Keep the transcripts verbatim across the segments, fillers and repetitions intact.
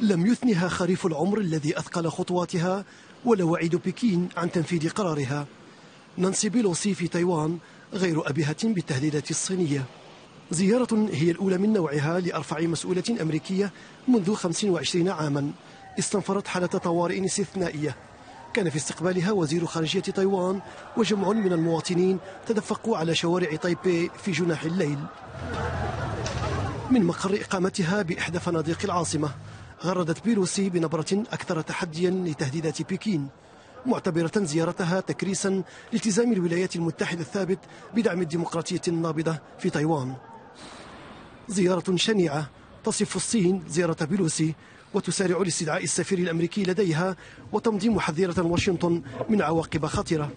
لم يثنها خريف العمر الذي أثقل خطواتها ولا وعيد بكين عن تنفيذ قرارها. نانسي بيلوسي في تايوان غير أبهة بالتهديدات الصينية. زيارة هي الأولى من نوعها لأرفع مسؤولة أمريكية منذ خمسة وعشرين عاما استنفرت حالة طوارئ استثنائية. كان في استقبالها وزير خارجية تايوان وجمع من المواطنين تدفقوا على شوارع تايبي في جناح الليل. من مقر إقامتها بإحدى فنادق العاصمة غردت بيلوسي بنبرة أكثر تحديا لتهديدات بكين، معتبرة زيارتها تكريسا لالتزام الولايات المتحدة الثابت بدعم الديمقراطية النابضة في تايوان. زيارة شنيعة تصف الصين زيارة بيلوسي وتسارع لاستدعاء السفير الأمريكي لديها وتمضي حذيرة واشنطن من عواقب خطيرة.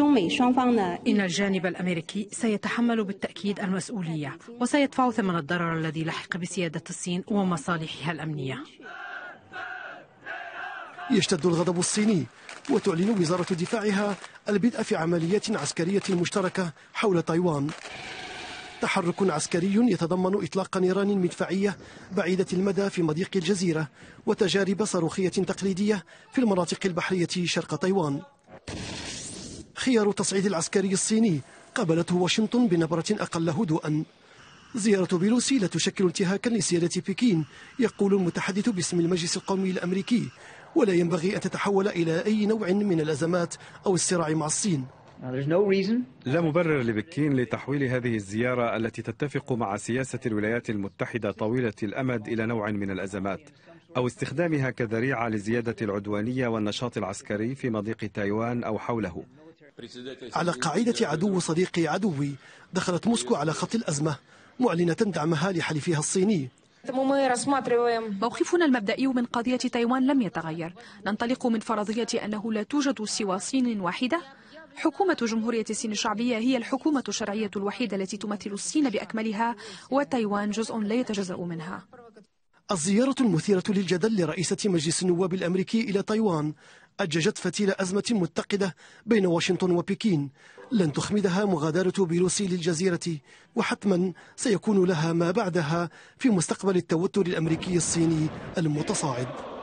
إن الجانب الأمريكي سيتحمل بالتأكيد المسؤولية وسيدفع ثمن الضرر الذي لحق بسيادة الصين ومصالحها الأمنية. يشتد الغضب الصيني وتعلن وزارة دفاعها البدء في عمليات عسكرية مشتركة حول تايوان. تحرك عسكري يتضمن إطلاق نيران مدفعية بعيدة المدى في مضيق الجزيرة وتجارب صاروخية تقليدية في المناطق البحرية شرق تايوان. خيار التصعيد العسكري الصيني قابلته واشنطن بنبرة أقل هدوءا. زيارة بيلوسي لا تشكل انتهاكا لسيادة بكين، يقول المتحدث باسم المجلس القومي الأمريكي، ولا ينبغي أن تتحول إلى أي نوع من الأزمات أو الصراع مع الصين. لا مبرر لبكين لتحويل هذه الزيارة التي تتفق مع سياسة الولايات المتحدة طويلة الأمد إلى نوع من الأزمات أو استخدامها كذريعة لزيادة العدوانية والنشاط العسكري في مضيق تايوان أو حوله. على قاعدة عدو صديقي عدوي دخلت موسكو على خط الأزمة معلنة دعمها لحليفها الصيني. موقفنا المبدئي من قضية تايوان لم يتغير، ننطلق من فرضية أنه لا توجد سوى صين واحدة. حكومة جمهورية الصين الشعبية هي الحكومة الشرعية الوحيدة التي تمثل الصين بأكملها وتايوان جزء لا يتجزأ منها. الزيارة المثيرة للجدل لرئيسة مجلس النواب الأمريكي إلى تايوان أججت فتيل أزمة متقدة بين واشنطن وبكين لن تخمدها مغادرة بيلوسي للجزيرة، وحتما سيكون لها ما بعدها في مستقبل التوتر الأمريكي الصيني المتصاعد.